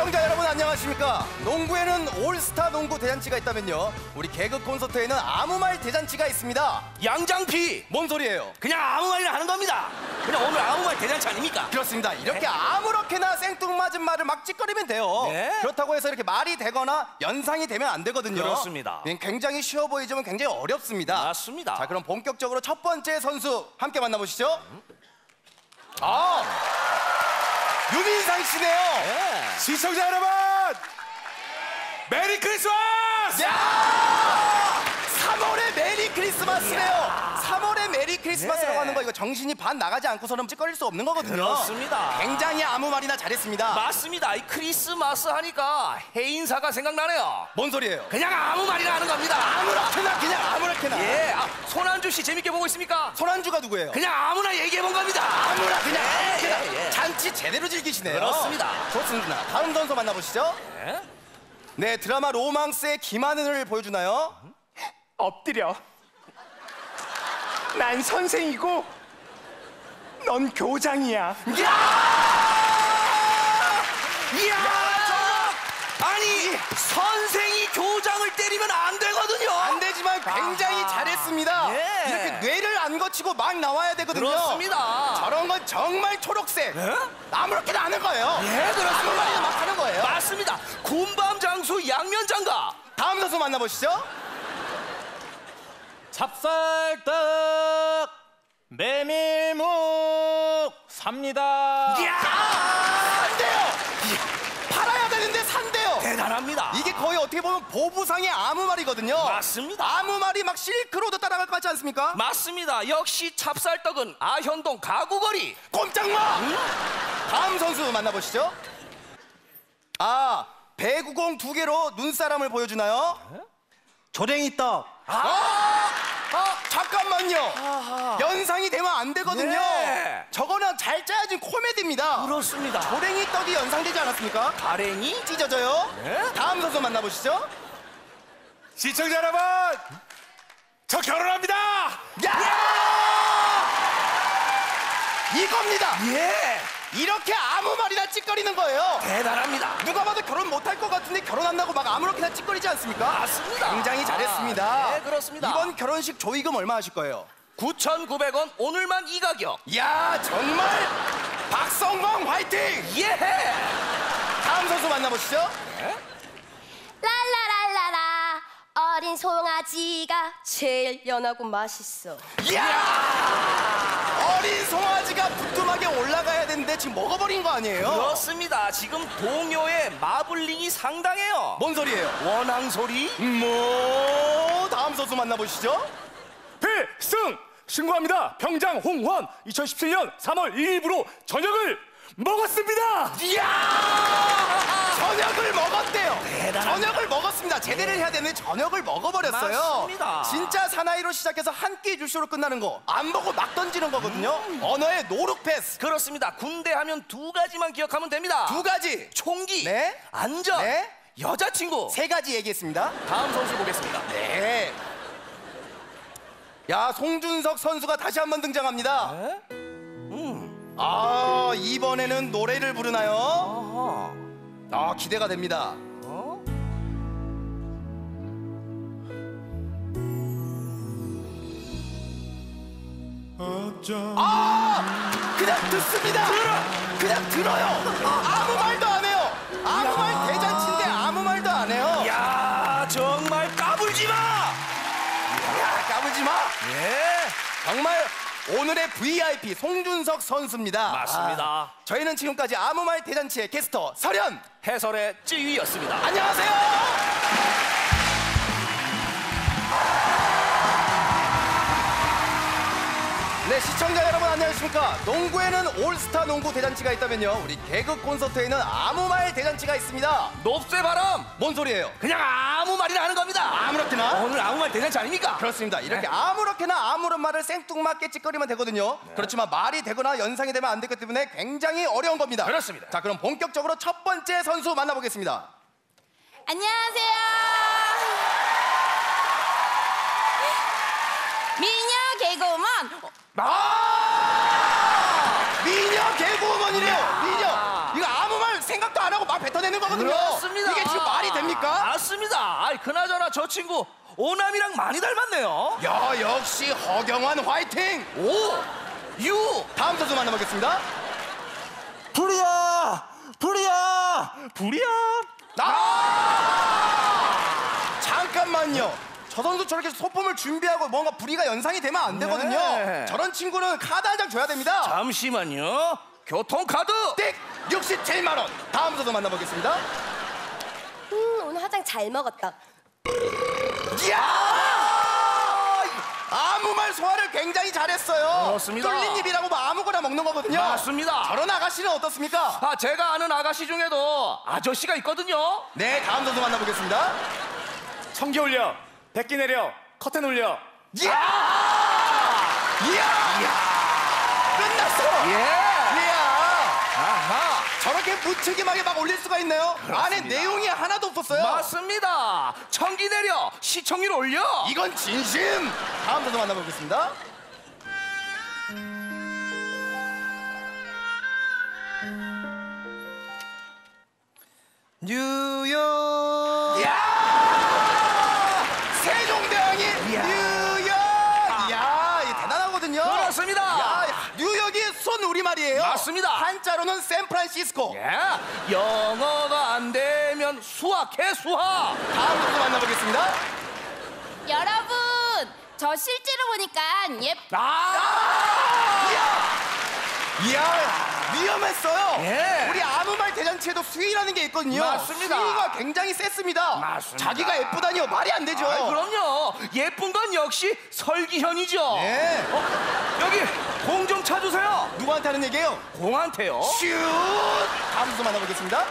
시청자 여러분 안녕하십니까? 농구에는 올스타 농구 대잔치가 있다면요, 우리 개그 콘서트에는 아무 말 대잔치가 있습니다. 양장피! 뭔 소리예요? 그냥 아무 말이나 하는 겁니다. 그냥 오늘 아무 말 대잔치 아닙니까? 그렇습니다. 이렇게 네? 아무렇게나 생뚱맞은 말을 막 찌꺼리면 돼요. 네? 그렇다고 해서 이렇게 말이 되거나 연상이 되면 안 되거든요. 그렇습니다. 굉장히 쉬워 보이지만 굉장히 어렵습니다. 맞습니다. 자, 그럼 본격적으로 첫 번째 선수 함께 만나보시죠. 아! 유민상 씨네요. 네. 시청자 여러분, 메리 크리스마스! 야! 3월에 메리 크리스마스네요. 3월에 메리 크리스마스라고 하는 거, 이거 정신이 반 나가지 않고서는 찌꺼릴 수 없는 거거든요. 그렇습니다. 굉장히 아무 말이나 잘했습니다. 맞습니다. 이 크리스마스 하니까 해인사가 생각나네요. 뭔 소리예요? 그냥 아무 말이나 하는 겁니다. 아무렇게나, 그냥 아무렇게나. 예. 아, 손한주 씨 재밌게 보고 있습니까? 손한주가 누구예요? 그냥 아무나 얘기해 본 겁니다. 아무나 그냥. 예. 잔치 제대로 즐기시네요. 그렇습니다. 좋습니다. 다음 선수 만나보시죠. 예? 네, 드라마 로망스의 김하늘을 보여주나요? 엎드려. 난 선생이고 넌 교장이야. 아니, 선생이 교장을 때리면 안 되거든요. 안 되지만 굉장히 잘했습니다. 예. 이렇게 뇌를 안 거치고 막 나와야 되거든요. 그렇습니다. 저런 건 정말 초록색. 예? 아무렇게도 안 하는 거예요. 예, 그렇습니다. 아무렇게도 막 하는 거예요. 맞습니다. 군밤 장수 양면장가. 다음 선수 만나보시죠. 찹쌀떡 메밀묵 삽니다. 이야, 산대요. 팔아야 되는데 산대요. 대단합니다. 이게 거의 어떻게 보면 보부상의 아무 말이거든요. 맞습니다. 아무 말이 막 실크로드 따라갈 것 같지 않습니까? 맞습니다. 역시 찹쌀떡은 아현동 가구거리. 꼼짝마. 다음 선수 만나보시죠. 아, 배구공 2개로 눈사람을 보여주나요? 조랭이떡. 잠깐만요. 아하. 연상이 되면 안 되거든요. 네. 저거는 잘 짜여진 코미디입니다. 그렇습니다. 조랭이 떡이 연상되지 않았습니까? 가랭이 찢어져요. 네. 다음 선수 만나보시죠. 시청자 여러분, 저 결혼합니다. 이겁니다. 예. 이렇게 아무 말이나 찌꺼리는 거예요. 대단합니다. 누가 봐도 결혼 못할 것 같은데 결혼한다고 막 아무렇게나 찌꺼리지 않습니까? 맞습니다. 굉장히 잘했습니다. 네, 그렇습니다. 이번 결혼식 조의금 얼마 하실 거예요? 9,900원, 오늘만 이 가격. 이야, 정말 박성광 화이팅! 예! 다음 선수 만나보시죠. 네? 랄라랄라라, 어린 송아지가 제일 연하고 맛있어. 이야! 어린 송아지가 부뚜막에 올라가야 되는데 지금 먹어버린 거 아니에요? 그렇습니다. 지금 동요의 마블링이 상당해요. 뭔 소리예요? 원앙소리? 뭐, 다음 선수 만나보시죠. 필승! 신고합니다. 병장 홍환 2017년 3월 2일부로 저녁을 먹었습니다. 이야! 저녁을 먹었대요. 대단합니다. 저녁을 먹었습니다. 제대를 해야 되는데 저녁을 먹어버렸어요. 맞습니다. 진짜 사나이로 시작해서 한 끼 주쇼로 끝나는 거 안 보고 막 던지는 거거든요. 언어의 노룩 패스. 그렇습니다. 군대 하면 2가지만 기억하면 됩니다. 2가지. 총기. 네. 안전. 네. 여자친구. 3가지 얘기했습니다. 다음 선수 보겠습니다. 네. 야, 송준석 선수가 다시 한번 등장합니다. 네? 아, 이번에는 노래를 부르나요? 아하. 아, 기대가 됩니다. 어? 아! 그냥 듣습니다. 그냥 들어요. 아무 말도 안 해요. 아무 말 대잔치인데 아무 말도 안 해요. 야, 정말 까불지 마. 야, 까불지 마. 예. 정말 오늘의 VIP 송준석 선수입니다. 맞습니다. 아, 저희는 지금까지 아무 말 대잔치의 게스트 설현, 해설의 찌위였습니다. 안녕하세요. 네, 시청자 여러분 안녕하십니까? 농구에는 올스타 농구 대잔치가 있다면요, 우리 개그 콘서트에는 아무 말 대잔치가 있습니다. 높새 바람! 뭔 소리예요? 그냥 아무 말이나 하는 겁니다. 아무렇게나? 오늘 아무 말 대잔치 아닙니까? 그렇습니다. 이렇게 아무렇게나 아무런 말을 생뚱맞게 찌꺼리면 되거든요. 그렇지만 말이 되거나 연상이 되면 안 되기 때문에 굉장히 어려운 겁니다. 그렇습니다. 자, 그럼 본격적으로 첫 번째 선수 만나보겠습니다. 안녕하세요. 미녀 개그우먼. 미녀 개그우먼이래요. 미녀. 이거 아무 말 생각도 안 하고 막 뱉어내는 되는 거거든요. 맞습니다. 이게 지금 말이 됩니까? 맞습니다. 아이, 그나저나 저 친구 오남이랑 많이 닮았네요. 야, 역시 허경환 화이팅! 오유 다음 선수 만나보겠습니다. 불이야! 불이야! 불이야! 잠깐만요. 저 선수 저렇게 소품을 준비하고 뭔가 불의가 연상이 되면 안 되거든요. 네. 저런 친구는 카드 한 장 줘야 됩니다. 잠시만요. 교통카드! 띡! 67만 원! 다음 선수 만나보겠습니다. 오늘 화장 잘 먹었다. 이야! 아무 말 소화를 굉장히 잘했어요. 그렇습니다. 뚫린 입이라고 뭐 아무거나 먹는 거거든요. 맞습니다. 저런 아가씨는 어떻습니까? 아, 제가 아는 아가씨 중에도 아저씨가 있거든요. 네, 다음 선수 만나보겠습니다. 청기 올려, 백기 내려, 커튼 올려. 이야! 이야! 끝났어! 예! 저렇게 무책임하게 막 올릴 수가 있나요? 그렇습니다. 안에 내용이 하나도 없었어요. 맞습니다. 청기 내려, 시청률 올려. 이건 진심. 다음 선수 만나보겠습니다. 뉴욕. 야! 세종대왕이 뉴욕. 야, 이게 대단하거든요. 그렇습니다. 말이에요. 맞습니다. 한자로는 샌프란시스코. 예. 영어가 안 되면 수학해, 수학. 다음 선수 만나보겠습니다. 여러분, 저 실제로 보니까 예쁘다. 이야, 위험했어요. 예. 우리 아무 말 대잔치에도 수위라는 게 있거든요. 맞습니다. 수위가 굉장히 셌습니다. 맞습니다. 자기가 예쁘다니요, 말이 안 되죠. 아이, 그럼요. 예쁜 건 역시 설기현이죠. 예. 여기 공 좀 쳐주세요. 누구한테 하는 얘기예요? 공한테요. 슛! 다음 수 만나보겠습니다.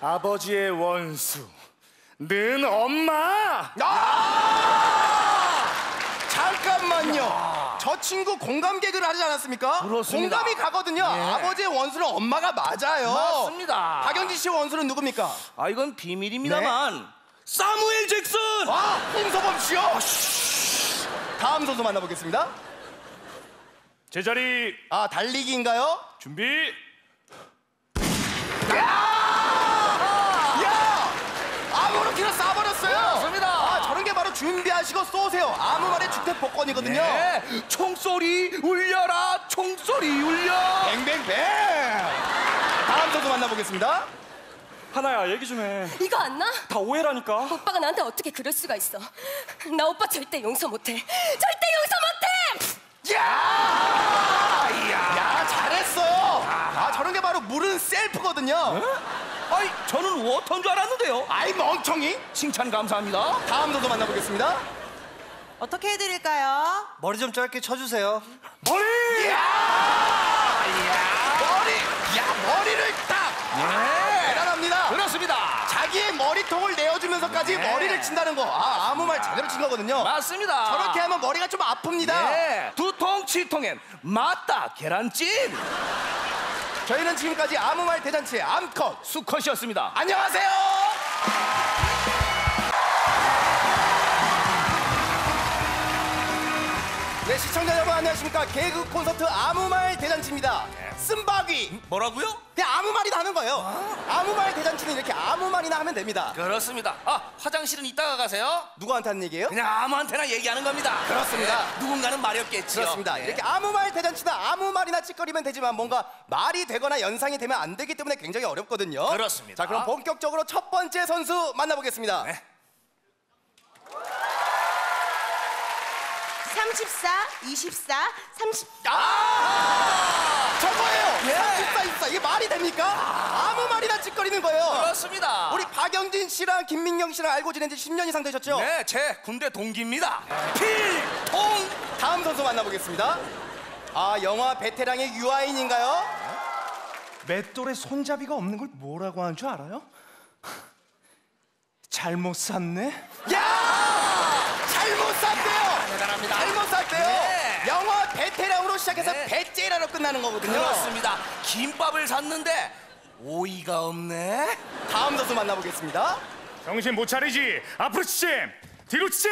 아버지의 원수, 는 엄마. 잠깐만요. 저 친구 공감 개그를 하지 않았습니까? 그렇습니다. 공감이 가거든요. 예. 아버지의 원수는 엄마가 맞아요. 맞습니다. 박영진 씨의 원수는 누굽니까? 아, 이건 비밀입니다만. 네? 사무엘 잭슨! 아, 홍서범 씨요? 다음 선수 만나보겠습니다. 제자리. 아, 달리기인가요? 준비. 야! 야! 아무렇게나 쏴버렸어요. 맞습니다. 아, 저런 게 바로 준비하시고 쏘세요. 아무 말에 주택 복권이거든요. 네. 총소리 울려라, 총소리 울려. 뱅뱅뱅. 다음 선수 만나보겠습니다. 하나야, 얘기 좀 해. 이거 안 나? 다 오해라니까. 오빠가 나한테 어떻게 그럴 수가 있어. 나 오빠 절대 용서 못해. 절대 용서 못해. 야, 잘했어요. 아, 저런 게 바로 물은 셀프거든요. 에? 아이, 저는 워터인 줄 알았는데요. 아이, 멍청이. 칭찬 감사합니다. 다음 선수 만나보겠습니다. 어떻게 해드릴까요? 머리 좀 짧게 쳐주세요. 머리! 머리를 딱! 그렇습니다. 자기의 머리통을 내어주면서까지 네. 머리를 친다는 거. 아, 아무 말 제대로 친 거거든요. 맞습니다. 저렇게 하면 머리가 좀 아픕니다. 네. 두통, 칠통엔 맞다, 계란찜. 저희는 지금까지 아무 말 대잔치의 암컷, 수컷이었습니다. 안녕하세요. 네, 시청자 여러분 안녕하십니까. 개그 콘서트 아무 말 대잔치입니다. 쓴바귀. 뭐라고요? 그냥 아무 말이나 하는 거예요. 아무 말 대잔치는 이렇게 아무 말이나 하면 됩니다. 그렇습니다. 아, 화장실은 이따가 가세요. 누구한테 하는 얘기예요? 그냥 아무한테나 얘기하는 겁니다. 그렇습니다. 네. 누군가는 말이 없겠지요. 그렇습니다. 네. 이렇게 아무 말 대잔치나 아무 말이나 찌꺼리면 되지만 뭔가 말이 되거나 연상이 되면 안 되기 때문에 굉장히 어렵거든요. 그렇습니다. 자, 그럼 본격적으로 첫 번째 선수 만나보겠습니다. 네. 34, 24, 30. 저거예요. 예. 34, 24. 이게 말이 됩니까? 아무 말이나 찌꺼리는 거예요. 그렇습니다. 우리 박영진 씨랑 김민경 씨랑 알고 지낸 지 10년 이상 되셨죠? 네, 제 군대 동기입니다. 필통. 다음 선수 만나보겠습니다. 아, 영화 베테랑의 유아인인가요? 맷돌에 손잡이가 없는 걸 뭐라고 하는 줄 알아요? 잘못 샀네? 야! 잘못 샀대요! 대단합니다. 잘못 샀대요! 네. 영화 베테랑으로 시작해서 네. 베제라로 끝나는 거거든요. 그렇습니다. 김밥을 샀는데 오이가 없네? 다음 선수 만나보겠습니다. 정신 못 차리지! 앞으로 치침! 뒤로 치침!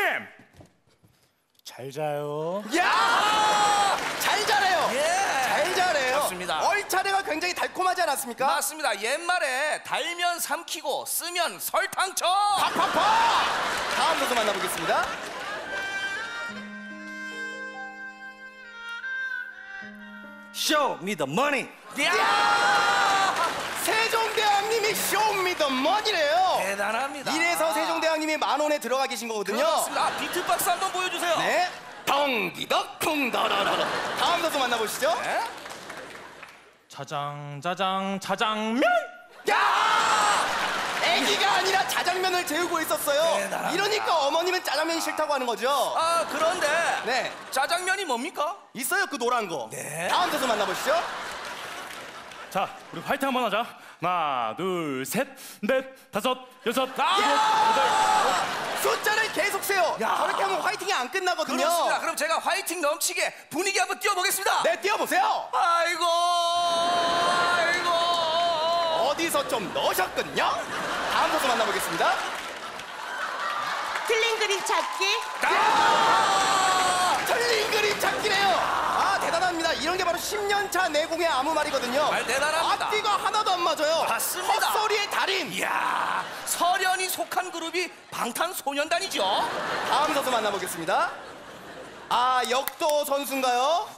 잘 자요. 야! 잘 자래요! 예. 잘 자래요. 맞습니다. 얼차례가 굉장히 달콤한 하지 않았습니까? 맞습니다. 옛말에 달면 삼키고 쓰면 설탕쳐. 팍팍팍. 다음 소스 만나보겠습니다. Show me the money. 세종대왕님이 Show me the money래요. 대단합니다. 이래서 세종대왕님이 10,000원에 들어가 계신 거거든요. 그렇습니다. 아, 비트박스 한번 보여주세요. 네. 덩기덕 쿵더러러러. 다음 소스 만나보시죠. 네. 짜장 짜장 짜장면. 야! 애기가 아니라 짜장면을 재우고 있었어요. 대단합니다. 이러니까 어머님은 짜장면이 싫다고 하는 거죠. 아 그런데 네 짜장면이 뭡니까? 있어요 그 노란 거. 네. 다음 소스 만나보시죠. 자 우리 화이팅 한번 하자. 하나 둘 셋 넷 다섯 여섯 일곱. 숫자를 계속 세요. 야. 저렇게 하면 화이팅이 안 끝나거든요. 그렇습니다. 그럼 제가 화이팅 넘치게 분위기 한번 띄워보겠습니다. 네, 띄워보세요. 아이고, 아이고. 어디서 좀 넣으셨군요. 다음 곡도 만나보겠습니다. 틀린 그림 찾기. 아! 틀린 그림 찾기래요. 아, 대단합니다. 이런 게 바로 10년차 내공의 아무 말이거든요. 정말 대단합니다. 앞뒤가 하나도 안 맞아요. 맞습니다. 헛소리의 달인. 이야. 서련이 속한 그룹이 방탄소년단이죠. 다음 선수 만나보겠습니다. 아 역도 선수인가요?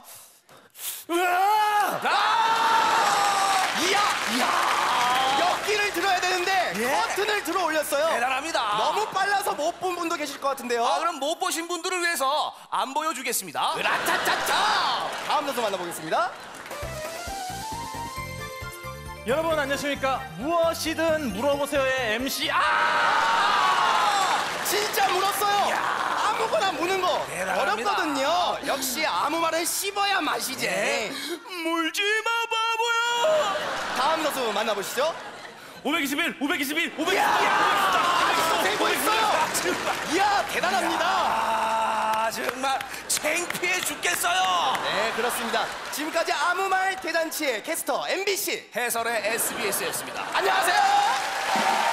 으아! 아! 이야! 이야! 역기를 들어야 되는데 예. 커튼을 들어 올렸어요. 대단합니다. 너무 빨라서 못 본 분도 계실 것 같은데요. 아 그럼 못 보신 분들을 위해서 안 보여주겠습니다. 으라차차차! 다음 선수 만나보겠습니다. 여러분 안녕하십니까? 무엇이든 물어보세요의 MC 아! 진짜 물었어요. 아무거나 무는 거 대단합니다. 어렵거든요. 역시 아무 말은 씹어야 맛이지. 네. 물지 마 바보야. 다음 선수 만나보시죠. 521, 521, 521. 아, 되고 있어요. 이야 대단합니다. 아, 정말. 창피해 죽겠어요. 네 그렇습니다. 지금까지 아무 말 대잔치의 캐스터 MBC 해설의 SBS였습니다. 안녕하세요.